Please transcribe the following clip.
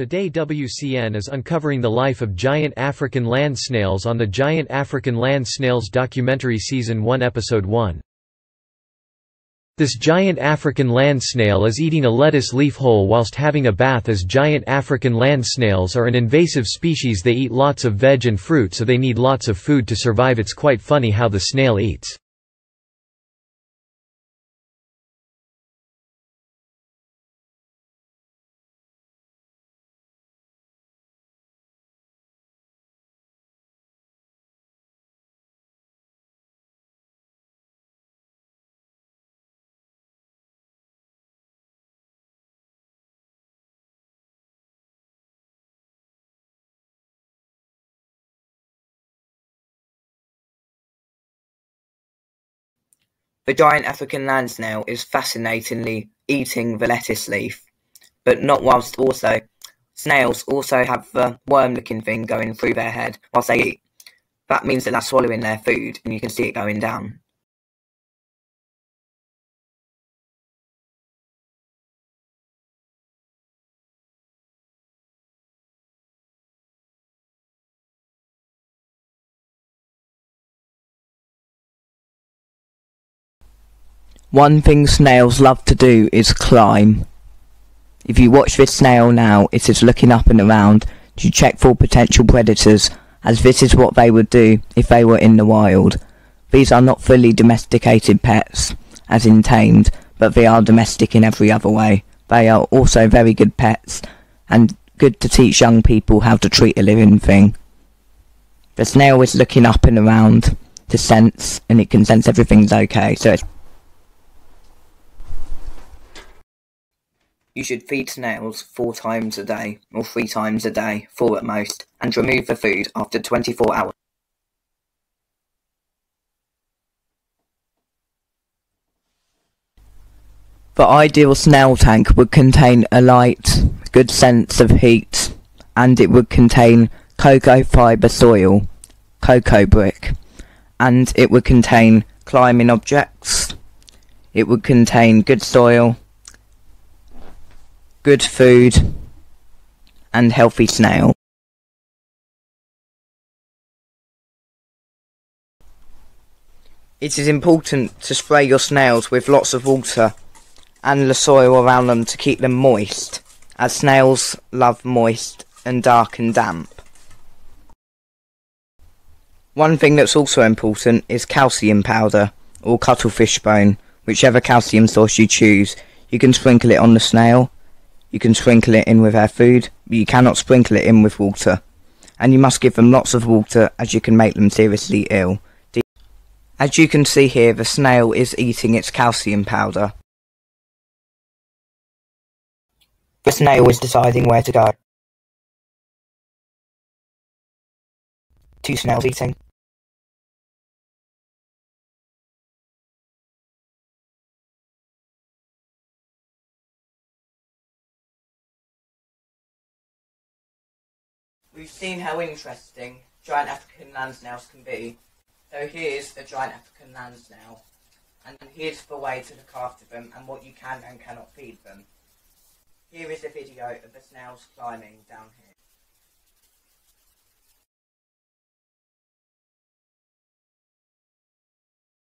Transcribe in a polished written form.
Today WCN is uncovering the life of giant African land snails on the Giant African Land Snails documentary Season 1 Episode 1. This giant African land snail is eating a lettuce leaf whole whilst having a bath, as giant African land snails are an invasive species. They eat lots of veg and fruit, so they need lots of food to survive. It's quite funny how the snail eats. The giant African land snail is fascinatingly eating the lettuce leaf, but not whilst also. Snails also have the worm-looking thing going through their head whilst they eat. That means that they're swallowing their food, and you can see it going down. One thing snails love to do is climb. If you watch this snail now, it is looking up and around to check for potential predators, as this is what they would do if they were in the wild. These are not fully domesticated pets, as in tamed, but they are domestic in every other way. They are also very good pets, and good to teach young people how to treat a living thing. The snail is looking up and around to sense, and it can sense everything's okay, so it's... You should feed snails 4 times a day, or 3 times a day, 4 at most, and remove the food after 24 hours. The ideal snail tank would contain a light, good sense of heat, and it would contain cocoa fibre soil, cocoa brick, and it would contain climbing objects, it would contain good soil, good food, and healthy snail. It is important to spray your snails with lots of water and the soil around them to keep them moist, as snails love moist and dark and damp. One thing that's also important is calcium powder or cuttlefish bone, whichever calcium source you choose. You can sprinkle it on the snail. You can sprinkle it in with their food, but you cannot sprinkle it in with water. And you must give them lots of water, as you can make them seriously ill. As you can see here, the snail is eating its calcium powder. The snail is deciding where to go. 2 snails eating. We've seen how interesting giant African land snails can be, so here's a giant African land snail, and here's the way to look after them and what you can and cannot feed them. Here is a video of the snails climbing down here.